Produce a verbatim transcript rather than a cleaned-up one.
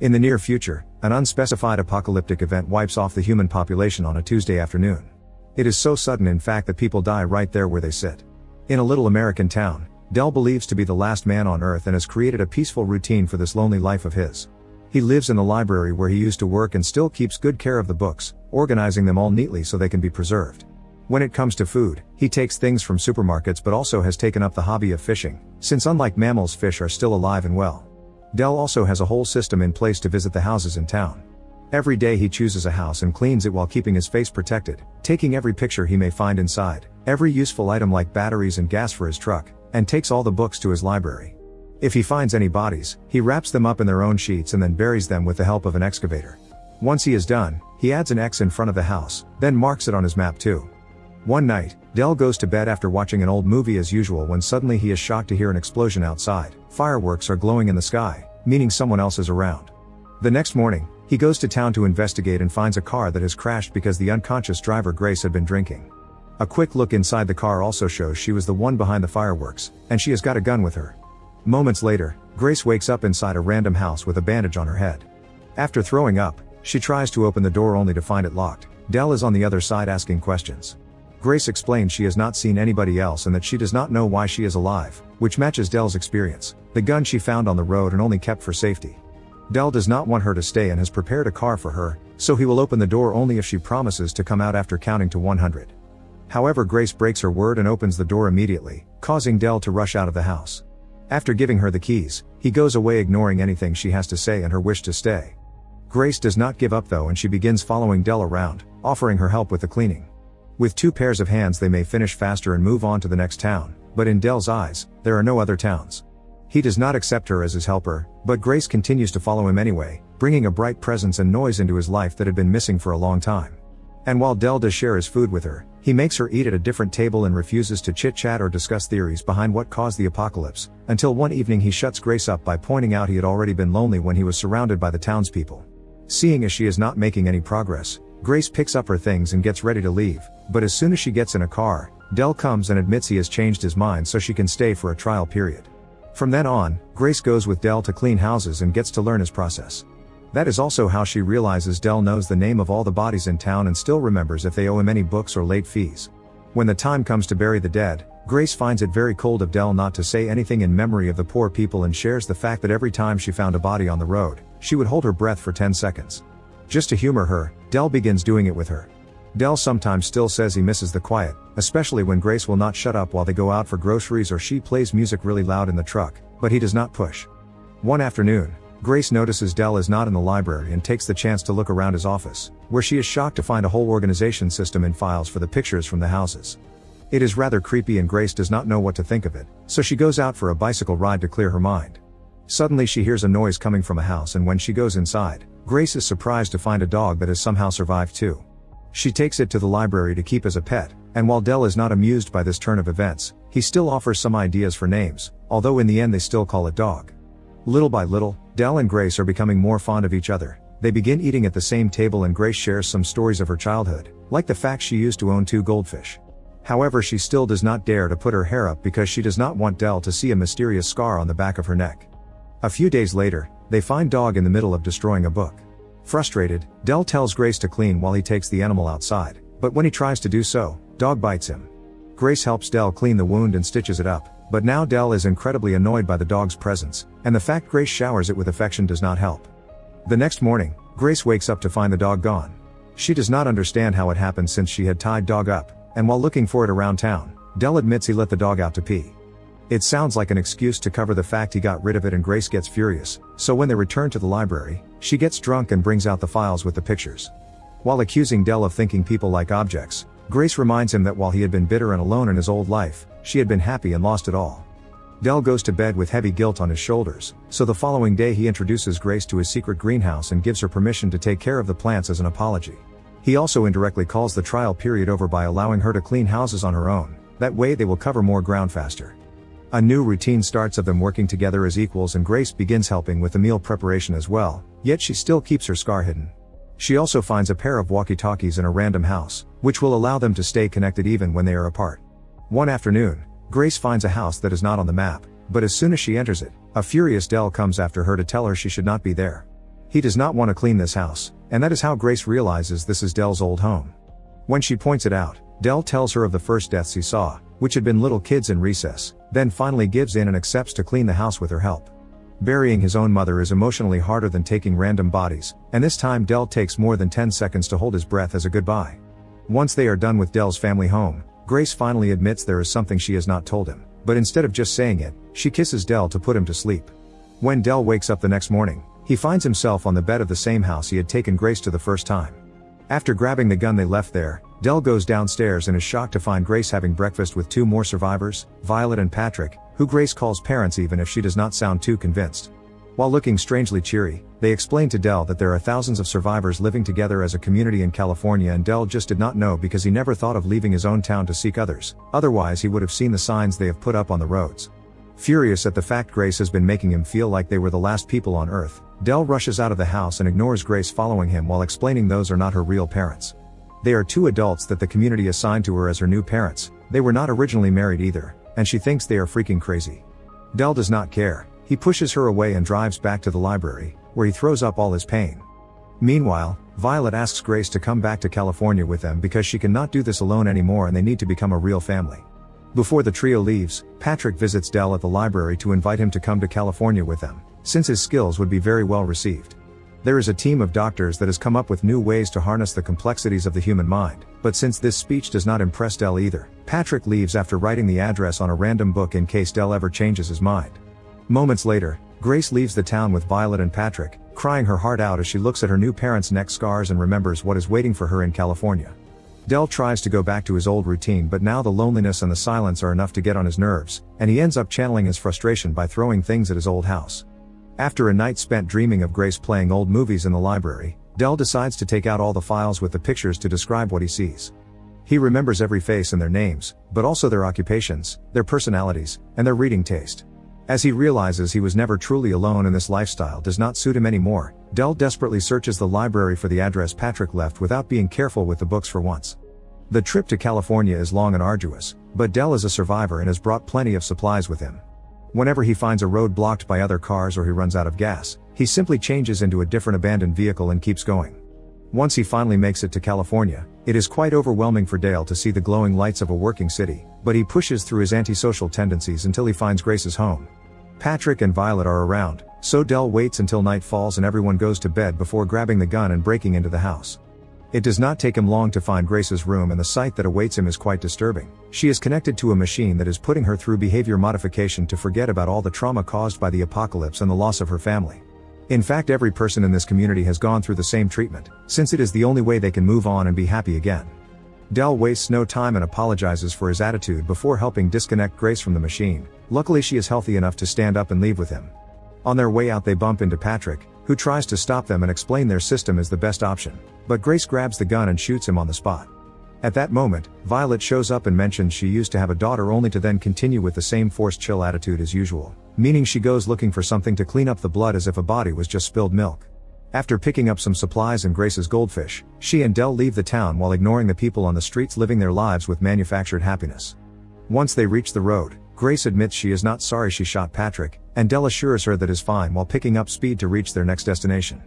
In the near future, an unspecified apocalyptic event wipes off the human population on a Tuesday afternoon. It is so sudden in fact that people die right there where they sit. In a little American town, Dell believes to be the last man on earth and has created a peaceful routine for this lonely life of his. He lives in the library where he used to work and still keeps good care of the books, organizing them all neatly so they can be preserved. When it comes to food, he takes things from supermarkets but also has taken up the hobby of fishing, since unlike mammals, fish are still alive and well. Dell also has a whole system in place to visit the houses in town. Every day he chooses a house and cleans it while keeping his face protected, taking every picture he may find inside, every useful item like batteries and gas for his truck, and takes all the books to his library. If he finds any bodies, he wraps them up in their own sheets and then buries them with the help of an excavator. Once he is done, he adds an X in front of the house, then marks it on his map too. One night, Dell goes to bed after watching an old movie as usual when suddenly he is shocked to hear an explosion outside. Fireworks are glowing in the sky, meaning someone else is around. The next morning, he goes to town to investigate and finds a car that has crashed because the unconscious driver Grace had been drinking. A quick look inside the car also shows she was the one behind the fireworks, and she has got a gun with her. Moments later, Grace wakes up inside a random house with a bandage on her head. After throwing up, she tries to open the door only to find it locked. Dell is on the other side asking questions. Grace explains she has not seen anybody else and that she does not know why she is alive, which matches Dell's experience, the gun she found on the road and only kept for safety. Dell does not want her to stay and has prepared a car for her, so he will open the door only if she promises to come out after counting to one hundred. However, Grace breaks her word and opens the door immediately, causing Dell to rush out of the house. After giving her the keys, he goes away ignoring anything she has to say and her wish to stay. Grace does not give up though and she begins following Dell around, offering her help with the cleaning. With two pairs of hands they may finish faster and move on to the next town, but in Dell's eyes, there are no other towns. He does not accept her as his helper, but Grace continues to follow him anyway, bringing a bright presence and noise into his life that had been missing for a long time. And while Dell does share his food with her, he makes her eat at a different table and refuses to chit-chat or discuss theories behind what caused the apocalypse, until one evening he shuts Grace up by pointing out he had already been lonely when he was surrounded by the townspeople. Seeing as she is not making any progress, Grace picks up her things and gets ready to leave, but as soon as she gets in a car, Dell comes and admits he has changed his mind so she can stay for a trial period. From then on, Grace goes with Dell to clean houses and gets to learn his process. That is also how she realizes Dell knows the name of all the bodies in town and still remembers if they owe him any books or late fees. When the time comes to bury the dead, Grace finds it very cold of Dell not to say anything in memory of the poor people and shares the fact that every time she found a body on the road, she would hold her breath for ten seconds. Just to humor her, Dell begins doing it with her. Dell sometimes still says he misses the quiet, especially when Grace will not shut up while they go out for groceries or she plays music really loud in the truck, but he does not push. One afternoon, Grace notices Dell is not in the library and takes the chance to look around his office, where she is shocked to find a whole organization system in files for the pictures from the houses. It is rather creepy and Grace does not know what to think of it, so she goes out for a bicycle ride to clear her mind. Suddenly she hears a noise coming from a house and when she goes inside, Grace is surprised to find a dog that has somehow survived too. She takes it to the library to keep as a pet, and while Dell is not amused by this turn of events, he still offers some ideas for names, although in the end they still call it dog. Little by little, Dell and Grace are becoming more fond of each other. They begin eating at the same table and Grace shares some stories of her childhood, like the fact she used to own two goldfish. However, she still does not dare to put her hair up because she does not want Dell to see a mysterious scar on the back of her neck. A few days later, they find Dog in the middle of destroying a book. Frustrated, Dell tells Grace to clean while he takes the animal outside, but when he tries to do so, Dog bites him. Grace helps Dell clean the wound and stitches it up, but now Dell is incredibly annoyed by the dog's presence, and the fact Grace showers it with affection does not help. The next morning, Grace wakes up to find the dog gone. She does not understand how it happened since she had tied Dog up, and while looking for it around town, Dell admits he let the dog out to pee. It sounds like an excuse to cover the fact he got rid of it and Grace gets furious, so when they return to the library, she gets drunk and brings out the files with the pictures. While accusing Dell of thinking people like objects, Grace reminds him that while he had been bitter and alone in his old life, she had been happy and lost it all. Dell goes to bed with heavy guilt on his shoulders, so the following day he introduces Grace to his secret greenhouse and gives her permission to take care of the plants as an apology. He also indirectly calls the trial period over by allowing her to clean houses on her own, that way they will cover more ground faster. A new routine starts of them working together as equals and Grace begins helping with the meal preparation as well, yet she still keeps her scar hidden. She also finds a pair of walkie-talkies in a random house, which will allow them to stay connected even when they are apart. One afternoon, Grace finds a house that is not on the map, but as soon as she enters it, a furious Dell comes after her to tell her she should not be there. He does not want to clean this house, and that is how Grace realizes this is Del's old home. When she points it out, Del tells her of the first deaths he saw, which had been little kids in recess, then finally gives in and accepts to clean the house with her help. Burying his own mother is emotionally harder than taking random bodies, and this time Del takes more than ten seconds to hold his breath as a goodbye. Once they are done with Del's family home, Grace finally admits there is something she has not told him, but instead of just saying it, she kisses Del to put him to sleep. When Del wakes up the next morning, he finds himself on the bed of the same house he had taken Grace to the first time. After grabbing the gun they left there, Del goes downstairs and is shocked to find Grace having breakfast with two more survivors, Violet and Patrick, who Grace calls parents even if she does not sound too convinced. While looking strangely cheery, they explain to Del that there are thousands of survivors living together as a community in California, and Del just did not know because he never thought of leaving his own town to seek others, otherwise he would have seen the signs they have put up on the roads. Furious at the fact Grace has been making him feel like they were the last people on Earth, Del rushes out of the house and ignores Grace following him while explaining those are not her real parents. They are two adults that the community assigned to her as her new parents. They were not originally married either, and she thinks they are freaking crazy. Del does not care. He pushes her away and drives back to the library, where he throws up all his pain. Meanwhile, Violet asks Grace to come back to California with them because she cannot do this alone anymore and they need to become a real family. Before the trio leaves, Patrick visits Del at the library to invite him to come to California with them, since his skills would be very well received. There is a team of doctors that has come up with new ways to harness the complexities of the human mind, but since this speech does not impress Del either, Patrick leaves after writing the address on a random book in case Del ever changes his mind. Moments later, Grace leaves the town with Violet and Patrick, crying her heart out as she looks at her new parents' neck scars and remembers what is waiting for her in California. Del tries to go back to his old routine, but now the loneliness and the silence are enough to get on his nerves, and he ends up channeling his frustration by throwing things at his old house. After a night spent dreaming of Grace playing old movies in the library, Del decides to take out all the files with the pictures to describe what he sees. He remembers every face and their names, but also their occupations, their personalities, and their reading taste. As he realizes he was never truly alone and this lifestyle does not suit him anymore, Del desperately searches the library for the address Patrick left without being careful with the books for once. The trip to California is long and arduous, but Del is a survivor and has brought plenty of supplies with him. Whenever he finds a road blocked by other cars or he runs out of gas, he simply changes into a different abandoned vehicle and keeps going. Once he finally makes it to California, it is quite overwhelming for Del to see the glowing lights of a working city, but he pushes through his antisocial tendencies until he finds Grace's home. Patrick and Violet are around, so Del waits until night falls and everyone goes to bed before grabbing the gun and breaking into the house. It does not take him long to find Grace's room, and the sight that awaits him is quite disturbing. She is connected to a machine that is putting her through behavior modification to forget about all the trauma caused by the apocalypse and the loss of her family. In fact, every person in this community has gone through the same treatment, since it is the only way they can move on and be happy again. Del wastes no time and apologizes for his attitude before helping disconnect Grace from the machine. Luckily, she is healthy enough to stand up and leave with him. On their way out, they bump into Patrick, who tries to stop them and explain their system is the best option, but Grace grabs the gun and shoots him on the spot. At that moment, Violet shows up and mentions she used to have a daughter, only to then continue with the same forced chill attitude as usual, meaning she goes looking for something to clean up the blood as if a body was just spilled milk. After picking up some supplies and Grace's goldfish, she and Del leave the town while ignoring the people on the streets living their lives with manufactured happiness. Once they reach the road, Grace admits she is not sorry she shot Patrick, and Del assures her that is fine while picking up speed to reach their next destination.